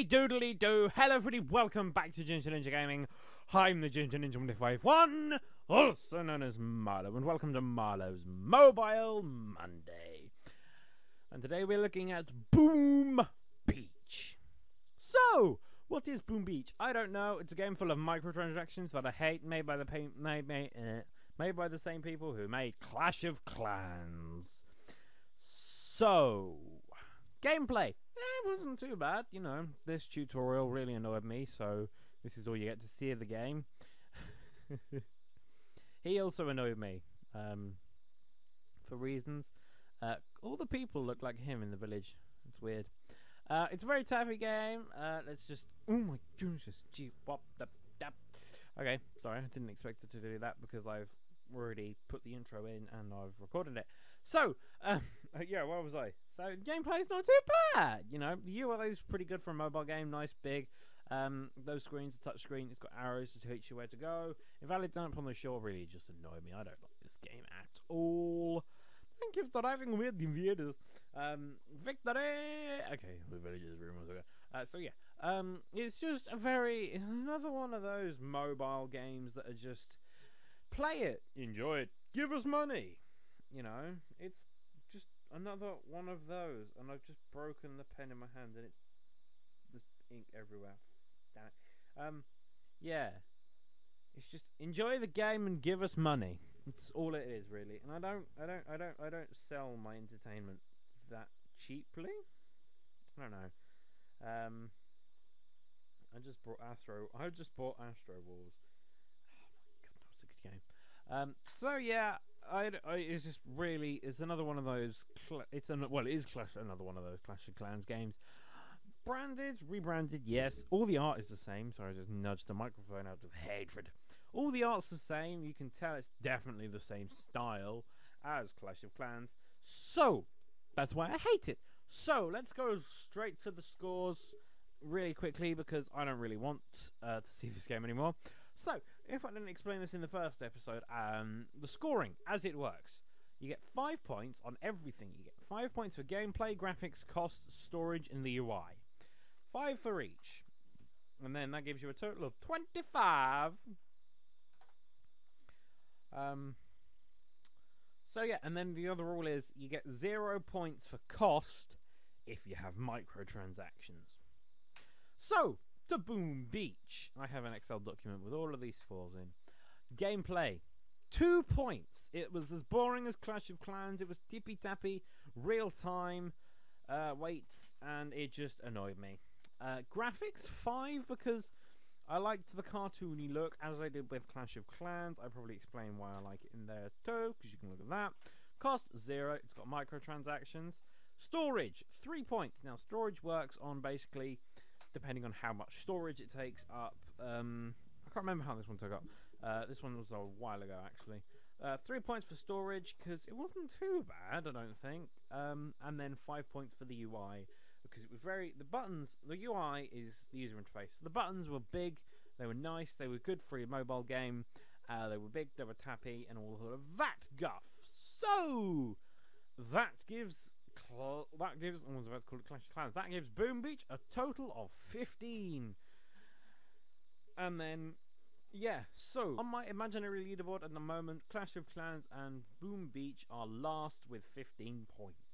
Hey doodly do, hello everybody, welcome back to Ginger Ninja Gaming. I'm the Ginger Ninja 151, also known as Marlow, and welcome to Marlow's Mobile Monday. And today we're looking at Boom Beach. So, what is Boom Beach? I don't know. It's a game full of microtransactions that I hate, made by the same people who made Clash of Clans. So, gameplay. It wasn't too bad, you know. This tutorial really annoyed me, so this is all you get to see of the game. He also annoyed me for reasons. All the people look like him in the village. It's weird. It's a very tappy game. Let's just. Oh my goodness! Okay, sorry, I didn't expect it to do that because I've already put the intro in and I've recorded it. So, yeah, where was I? So, gameplay's not too bad, you know. The UI is pretty good for a mobile game, nice, big. Those screens, the touch screen, it's got arrows to teach you where to go. Invalid dump on the shore really just annoyed me. I don't like this game at all. Thank you for having with the invaders. Victory! Okay, the villagers' room was okay. So, yeah, it's just another one of those mobile games that are just play it, enjoy it, give us money. You know, it's just another one of those, and I've just broken the pen in my hand, and there's ink everywhere. Damn it. Yeah, it's just enjoy the game and give us money. It's all it is, really. And I don't sell my entertainment that cheaply. I don't know. I just bought Astro Wars. Oh my god, that was a good game. So yeah. It's just really, it's another one of those. Another one of those Clash of Clans games. Branded, rebranded, yes. All the art is the same. Sorry, I just nudged the microphone out of hatred. All the art's the same. You can tell it's definitely the same style as Clash of Clans. So that's why I hate it. So let's go straight to the scores really quickly because I don't really want to see this game anymore. So, if I didn't explain this in the first episode, the scoring, as it works. You get 5 points on everything. You get 5 points for gameplay, graphics, cost, storage, and the UI. 5 for each. And then that gives you a total of 25. So, yeah, and then the other rule is you get 0 points for cost if you have microtransactions. So, to Boom Beach. I have an Excel document with all of these scores in. Gameplay. 2 points. It was as boring as Clash of Clans. It was tippy-tappy, real-time weights, and it just annoyed me. Graphics. 5 because I liked the cartoony look, as I did with Clash of Clans. I probably explain why I like it in there too, because you can look at that. Cost. 0. It's got microtransactions. Storage. 3 points. Now, storage works on basically depending on how much storage it takes up. I can't remember how this one took up. This one was a while ago, actually. 3 points for storage, because it wasn't too bad, I don't think. And then 5 points for the UI, because it was the UI is the user interface. The buttons were big, they were nice, they were good for your mobile game. They were big, they were tappy, and all of that guff. So, I was about to call it Clash of Clans. That gives Boom Beach a total of 15. And then, yeah. So, on my imaginary leaderboard at the moment, Clash of Clans and Boom Beach are last with 15 points.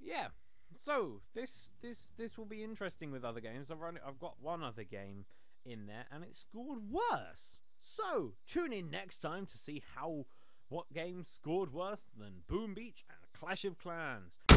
Yeah. So, this will be interesting with other games. I've got one other game in there, and it scored worse. So, tune in next time to see what games scored worse than Boom Beach and Clash of Clans?